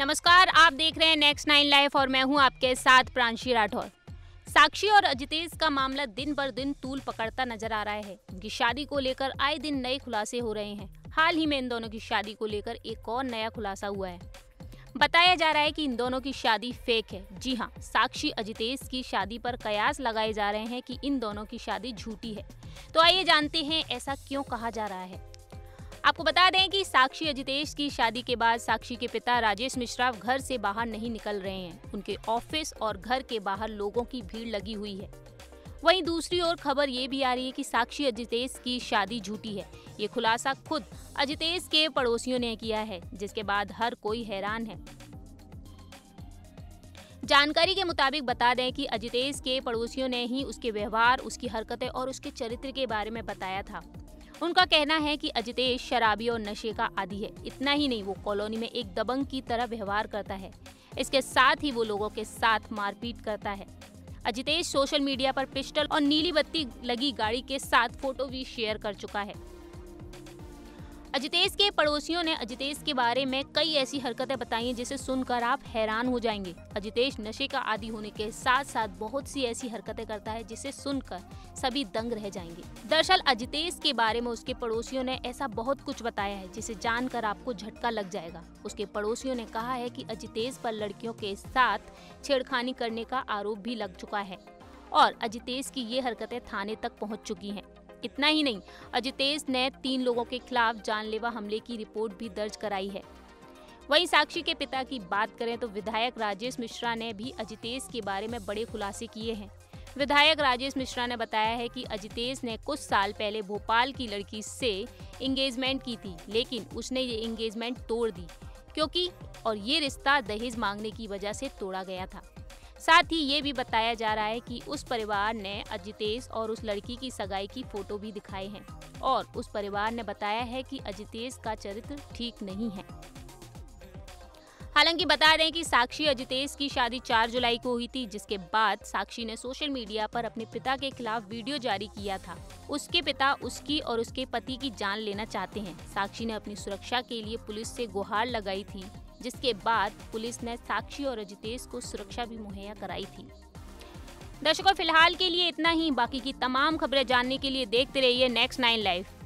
नमस्कार, आप देख रहे हैं नेक्स्ट 9 लाइफ और मैं हूं आपके साथ प्रांशी राठौर। साक्षी और अजितेश का मामला दिन बर दिन तूल पकड़ता नजर आ रहा है। उनकी शादी को लेकर आए दिन नए खुलासे हो रहे हैं। हाल ही में इन दोनों की शादी को लेकर एक और नया खुलासा हुआ है। बताया जा रहा है कि इन दोनों की शादी फेक है। जी हाँ, साक्षी अजितेश की शादी पर कयास लगाए जा रहे हैं कि इन दोनों की शादी झूठी है। तो आइए जानते हैं ऐसा क्यों कहा जा रहा है। आपको बता दें कि साक्षी अजितेश की शादी के बाद साक्षी के पिता राजेश मिश्रा घर से बाहर नहीं निकल रहे हैं। उनके ऑफिस और घर के बाहर लोगों की भीड़ लगी हुई है। वहीं दूसरी ओर खबर ये भी आ रही है कि साक्षी अजितेश की शादी झूठी है। ये खुलासा खुद अजितेश के पड़ोसियों ने किया है, जिसके बाद हर कोई हैरान है। जानकारी के मुताबिक बता दें कि अजितेश के पड़ोसियों ने ही उसके व्यवहार, उसकी हरकतें और उसके चरित्र के बारे में बताया था। उनका कहना है कि अजितेश शराबी और नशे का आदी है। इतना ही नहीं, वो कॉलोनी में एक दबंग की तरह व्यवहार करता है। इसके साथ ही वो लोगों के साथ मारपीट करता है। अजितेश सोशल मीडिया पर पिस्टल और नीली बत्ती लगी गाड़ी के साथ फोटो भी शेयर कर चुका है। अजितेश के पड़ोसियों ने अजितेश के बारे में कई ऐसी हरकतें बताई हैं जिसे सुनकर आप हैरान हो जाएंगे। अजितेश नशे का आदी होने के साथ साथ बहुत सी ऐसी हरकतें करता है जिसे सुनकर सभी दंग रह जाएंगे। दरअसल अजितेश के बारे में उसके पड़ोसियों ने ऐसा बहुत कुछ बताया है जिसे जानकर आपको झटका लग जाएगा। उसके पड़ोसियों ने कहा है कि अजितेश पर लड़कियों के साथ छेड़खानी करने का आरोप भी लग चुका है और अजितेश की ये हरकतें थाने तक पहुँच चुकी हैं। इतना ही नहीं, अजितेश ने 3 लोगों के खिलाफ जानलेवा हमले की रिपोर्ट भी दर्ज कराई है। वहीं साक्षी के पिता की बात करें तो विधायक राजेश मिश्रा ने भी अजितेश के बारे में बड़े खुलासे किए हैं। विधायक राजेश मिश्रा ने बताया है कि अजितेश ने कुछ साल पहले भोपाल की लड़की से एंगेजमेंट की थी, लेकिन उसने ये एंगेजमेंट तोड़ दी क्योंकि और ये रिश्ता दहेज मांगने की वजह से तोड़ा गया था। साथ ही ये भी बताया जा रहा है कि उस परिवार ने अजितेश और उस लड़की की सगाई की फोटो भी दिखाए हैं और उस परिवार ने बताया है कि अजितेश का चरित्र ठीक नहीं है। हालांकि बता दें कि साक्षी अजितेश की शादी 4 जुलाई को हुई थी, जिसके बाद साक्षी ने सोशल मीडिया पर अपने पिता के खिलाफ वीडियो जारी किया था। उसके पिता उसकी और उसके पति की जान लेना चाहते हैं। साक्षी ने अपनी सुरक्षा के लिए पुलिस से गुहार लगाई थी, जिसके बाद पुलिस ने साक्षी और अजितेश को सुरक्षा भी मुहैया कराई थी। दर्शकों, फिलहाल के लिए इतना ही। बाकी की तमाम खबरें जानने के लिए देखते रहिए नेक्स्ट 9 लाइफ।